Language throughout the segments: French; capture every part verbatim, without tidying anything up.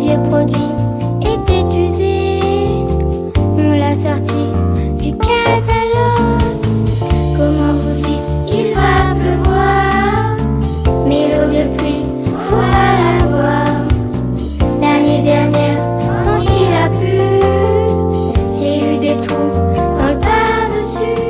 vieux produit était usé. On l'a sorti du catalogue. Comment vous dites il va pleuvoir, mais l'eau de pluie, faut pas la boire. L'année dernière, quand il a plu, j'ai eu des trous dans le par-dessus.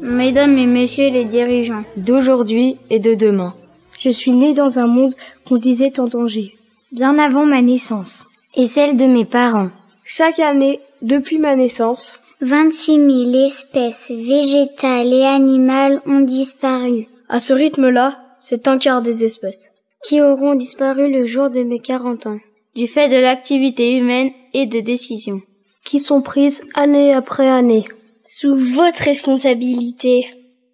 Mesdames et messieurs les dirigeants d'aujourd'hui et de demain, je suis née dans un monde qu'on disait en danger, bien avant ma naissance et celle de mes parents. Chaque année, depuis ma naissance, vingt-six mille espèces végétales et animales ont disparu. À ce rythme-là, c'est un quart des espèces qui auront disparu le jour de mes quarante ans, du fait de l'activité humaine et de décisions qui sont prises année après année, sous votre responsabilité.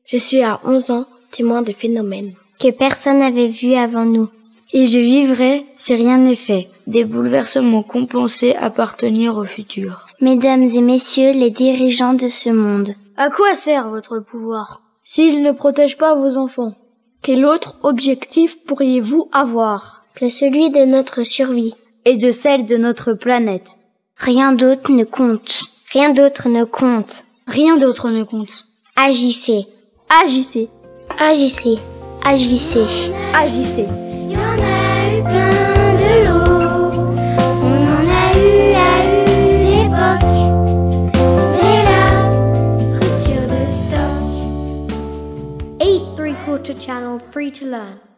Je suis à onze ans témoin de phénomènes que personne n'avait vu avant nous. Et je vivrai si rien n'est fait. Des bouleversements qu'on pensait appartenir au futur. Mesdames et messieurs les dirigeants de ce monde, à quoi sert votre pouvoir s'il ne protège pas vos enfants? Quel autre objectif pourriez-vous avoir que celui de notre survie et de celle de notre planète? Rien d'autre ne compte. Rien d'autre ne compte. Rien d'autre ne compte. Agissez. Agissez. Agissez. Agissez, agissez. Il y en a eu plein de l'eau, on en a eu à une époque, mais là, rupture de stock. eight three quarter channel free to learn.